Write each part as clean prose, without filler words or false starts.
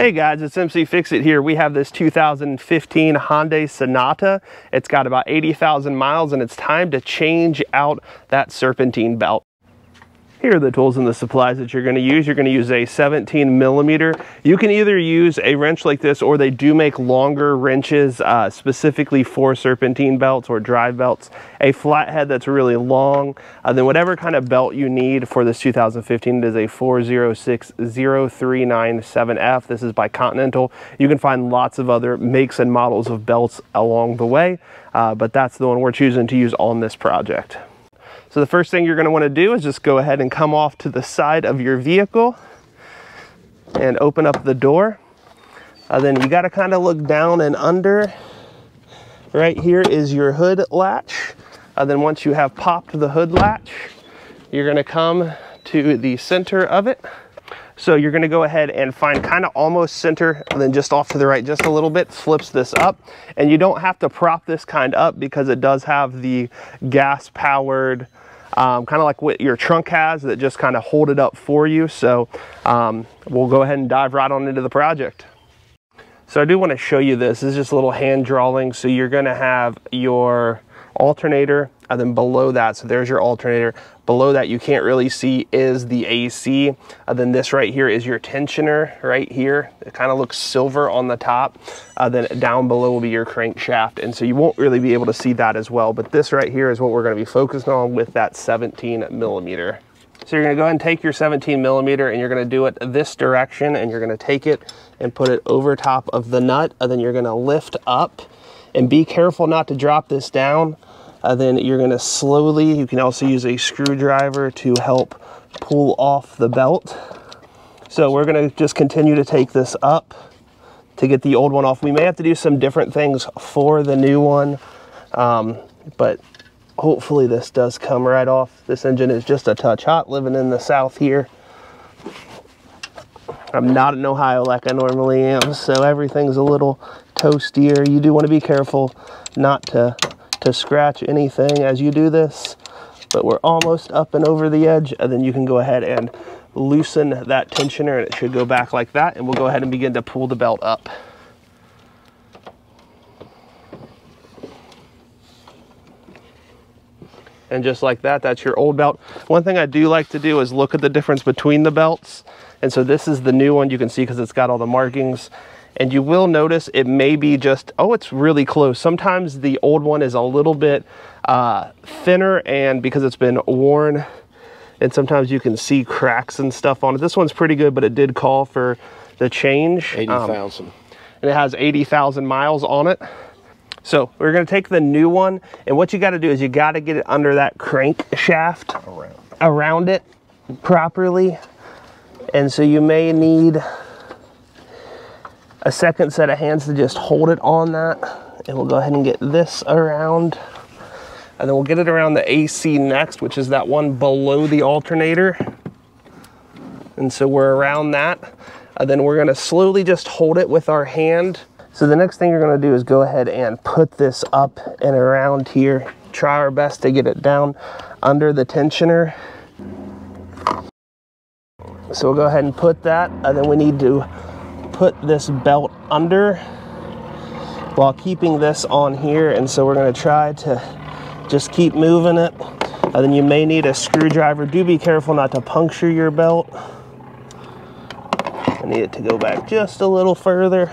Hey guys, it's MC Fix It here. We have this 2015 Hyundai Sonata. It's got about 80,000 miles and it's time to change out that serpentine belt. Here are the tools and the supplies that you're going to use. You're going to use a 17 millimeter. You can either use a wrench like this, or they do make longer wrenches specifically for serpentine belts or drive belts. A flathead that's really long. Then whatever kind of belt you need for this 2015, it is a 4060397F. This is by Continental. You can find lots of other makes and models of belts along the way, but that's the one we're choosing to use on this project. So the first thing you're going to want to do is just go ahead and come off to the side of your vehicle and open up the door. Then you got to kind of look down and under. Right here is your hood latch. Then once you have popped the hood latch, you're going to come to the center of it. So you're going to go ahead and find kind of almost center, and then just off to the right just a little bit, flips this up. And you don't have to prop this kind up because it does have the gas powered, kind of like what your trunk has, that just kind of hold it up for you. So we'll go ahead and dive right on into the project. So I do want to show you this. This is just a little hand drawing. So you're going to have your alternator, and then below that, so there's your alternator. Below that, you can't really see, is the AC. Then this right here is your tensioner right here. It kind of looks silver on the top. Then down below will be your crankshaft. And so you won't really be able to see that as well. But this right here is what we're going to be focusing on with that 17 millimeter. So you're going to go ahead and take your 17 millimeter and you're going to do it this direction. And you're going to take it and put it over top of the nut. And then you're going to lift up and be careful not to drop this down. Then you're going to slowly, you can also use a screwdriver to help pull off the belt. So we're going to just continue to take this up to get the old one off. We may have to do some different things for the new one, but hopefully this does come right off. This engine is just a touch hot living in the South here. I'm not in Ohio like I normally am, so everything's a little toastier. You do want to be careful not to scratch anything as you do this, but we're almost up and over the edge. And then you can go ahead and loosen that tensioner and it should go back like that. And we'll go ahead and begin to pull the belt up. And just like that, that's your old belt. One thing I do like to do is look at the difference between the belts. And so this is the new one, you can see, because it's got all the markings. And you will notice it may be just, oh, it's really close. Sometimes the old one is a little bit thinner, and because it's been worn, and sometimes you can see cracks and stuff on it. This one's pretty good, but it did call for the change. 80,000. And it has 80,000 miles on it. So we're going to take the new one, and what you got to do is you got to get it under that crankshaft around it properly. And so you may need a second set of hands to just hold it on that, and we'll go ahead and get this around, and then we'll get it around the AC next, which is that one below the alternator. And so we're around that, and then we're going to slowly just hold it with our hand. So the next thing you're going to do is go ahead and put this up and around here, try our best to get it down under the tensioner. So we'll go ahead and put that, and then we need to put this belt under while keeping this on here. And so we're going to try to just keep moving it, and then you may need a screwdriver. Do be careful not to puncture your belt. I need it to go back just a little further.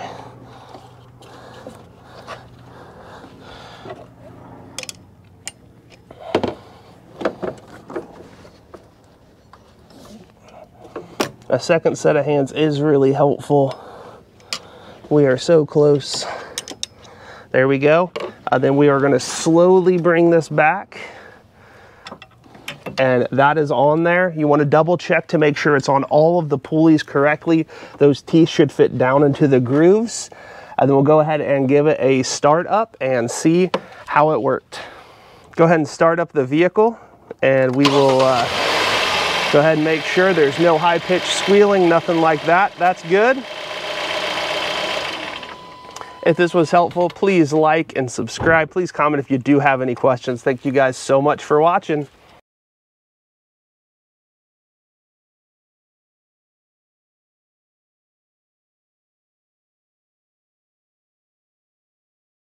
A second set of hands is really helpful. We are so close. There we go. Then we are going to slowly bring this back. And that is on there. You want to double check to make sure it's on all of the pulleys correctly. Those teeth should fit down into the grooves. And then we'll go ahead and give it a start up and see how it worked. Go ahead and start up the vehicle, and we will go ahead and make sure there's no high-pitched squealing, nothing like that. That's good. If this was helpful, please like and subscribe. Please comment if you do have any questions. Thank you guys so much for watching.